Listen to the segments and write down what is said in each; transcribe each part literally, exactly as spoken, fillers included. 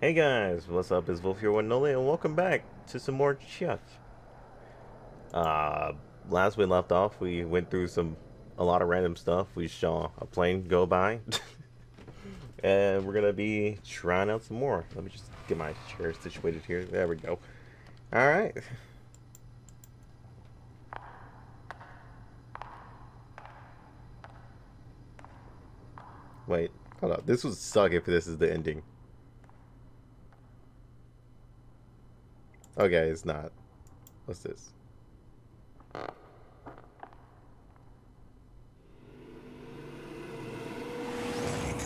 Hey guys, what's up? It's Wolfy One Only, and welcome back to some more Tsioque. Uh, last we left off, we went through some a lot of random stuff. We saw a plane go by, and we're gonna be trying out some more. Let me just get my chair situated here. There we go. All right. Wait, hold up. This would suck if this is the ending. Okay, it's not. What's this?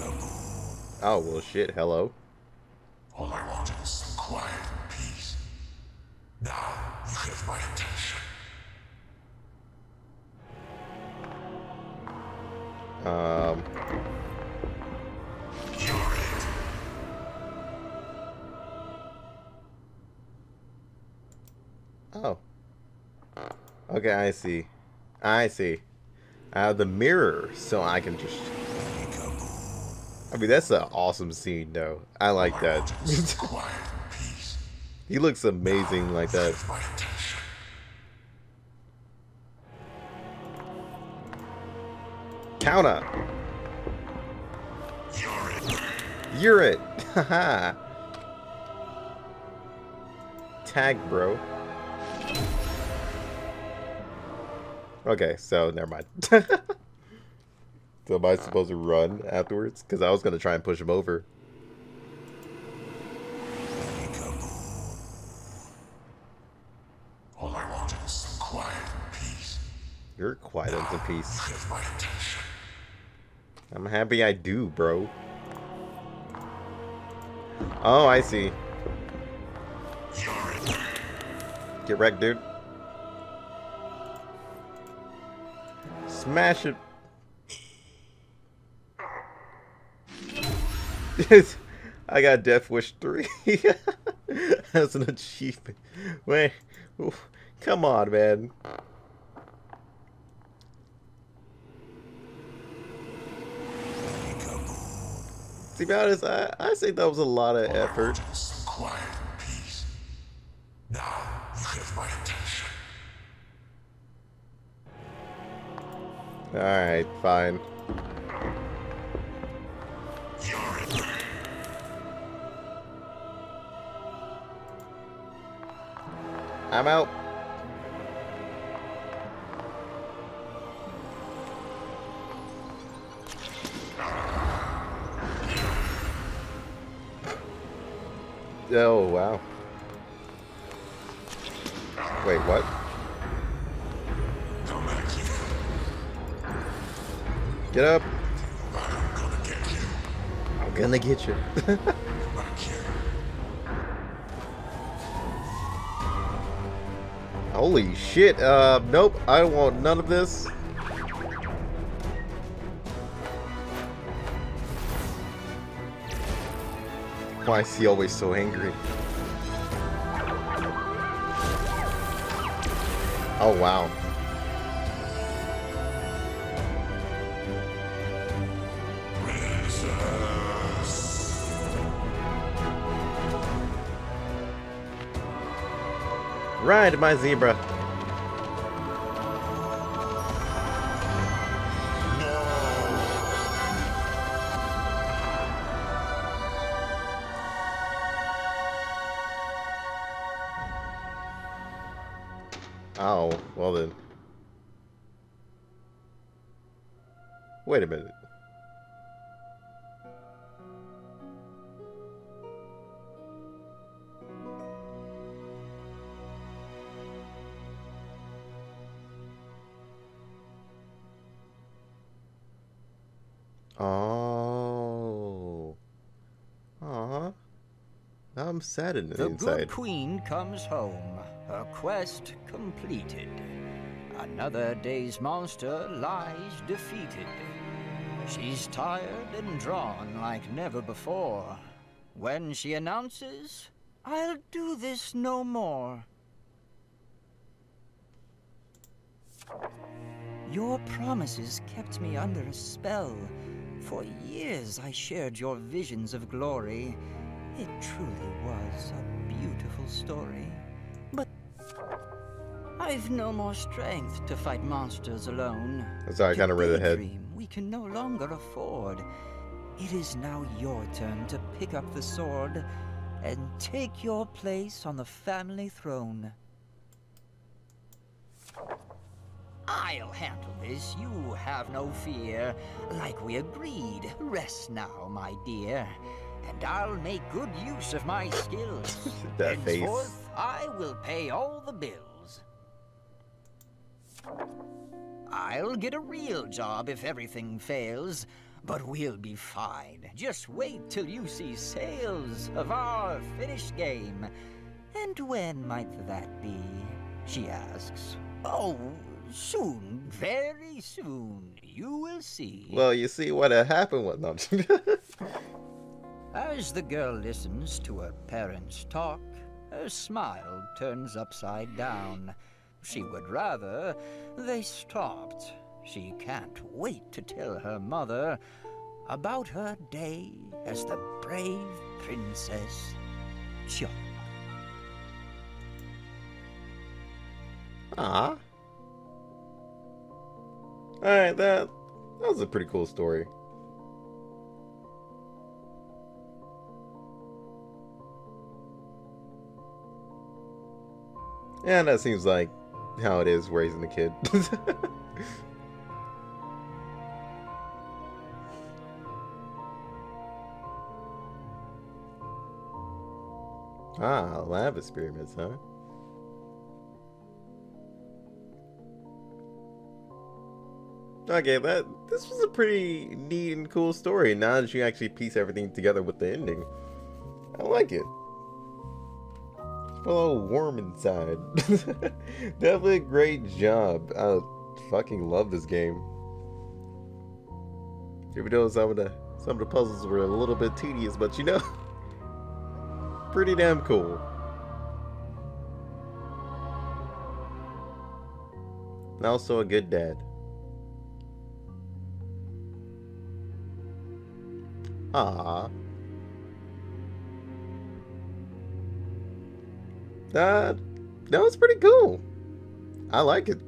Vigaboo. Oh, well, shit, hello. All I wanted is some quiet and peace. Now you have my attention. Um. You're it. Oh. Okay, I see. I see. I have the mirror, so I can just... I mean, that's an awesome scene, though. I like that. He looks amazing like that. Counter! You're it! Haha! Tag, bro. Okay, so never mind. So am I supposed to run afterwards? Because I was gonna try and push him over. All I wanted is some quiet and peace. You're quiet and peace. I'm happy I do, bro. Oh, I see. Get wrecked, dude. Smash it. I got Death Wish three. That's an achievement. Wait, oof, come on, man. To be honest, I, I think that was a lot of effort. Now you have my attention. Alright, fine. I'm out. Oh, wow. Wait, what? Get up! I'm gonna get you. I'm gonna get you. Holy shit! Uh, nope. I want none of this. Why is he always so angry? Oh wow. Ride my zebra. Oh, well then. Wait a minute. Oh. Aww. Now I'm sad in the inside. The good queen comes home. Her quest completed. Another day's monster lies defeated. She's tired and drawn like never before. When she announces, I'll do this no more. Your promises kept me under a spell. For years I shared your visions of glory. It truly was a beautiful story. But I've no more strength to fight monsters alone. That's how I got rid of the head. We can no longer afford. It is now your turn to pick up the sword and take your place on the family throne. I'll handle this, you have no fear. Like we agreed, rest now, my dear. And I'll make good use of my skills. That Henceforth, face. I will pay all the bills. I'll get a real job if everything fails, but we'll be fine. Just wait till you see sales of our finished game. And when might that be? She asks. Oh, soon, very soon, you will see. Well, you see what happened with them. As the girl listens to her parents talk, her smile turns upside down. She would rather they stopped. She can't wait to tell her mother about her day as the brave princess Tsioque. Ah. Alright, that, that was a pretty cool story. Yeah, that seems like how it is raising the kid. Ah, lab experiments, huh? Okay, that this was a pretty neat and cool story. Now that you actually piece everything together with the ending, I like it. It's a little warm inside. Definitely a great job. I fucking love this game. Even though some of the some of the puzzles were a little bit tedious, but you know, pretty damn cool. And also a good dad. Ah, that that was pretty cool. I like it.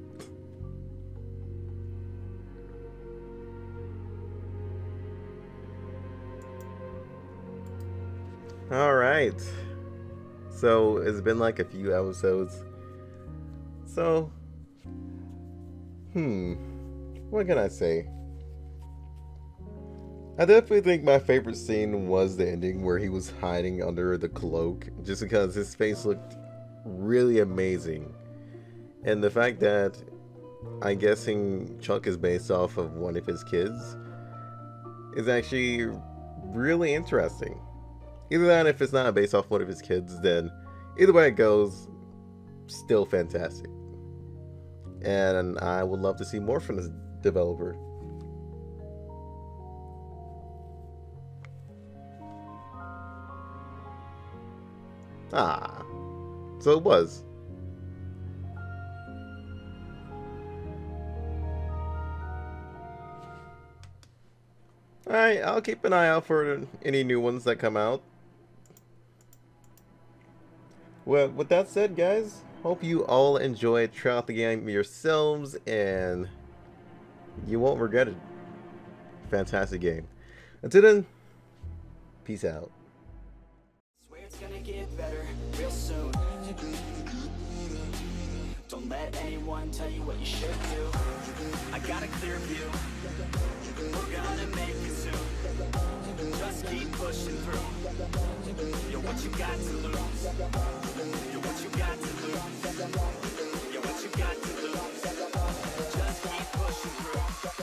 All right. So it's been like a few episodes. So, hmm, what can I say? I definitely think my favorite scene was the ending where he was hiding under the cloak, just because his face looked really amazing. And the fact that I'm guessing Tsioque is based off of one of his kids is actually really interesting. Either that, if it's not based off one of his kids, then either way it goes, still fantastic. And I would love to see more from this developer. Ah, so it was. Alright, I'll keep an eye out for any new ones that come out. Well, with that said, guys, hope you all enjoy throughout the game yourselves, and you won't regret it. Fantastic game. Until then, peace out. Gonna get better real soon. Don't let anyone tell you what you should do. I got a clear view. We're gonna make it soon. Just keep pushing through. You're what you got to lose. You're what you got to lose. You're what you got to lose. Just keep pushing through.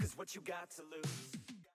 Cause what you got to lose.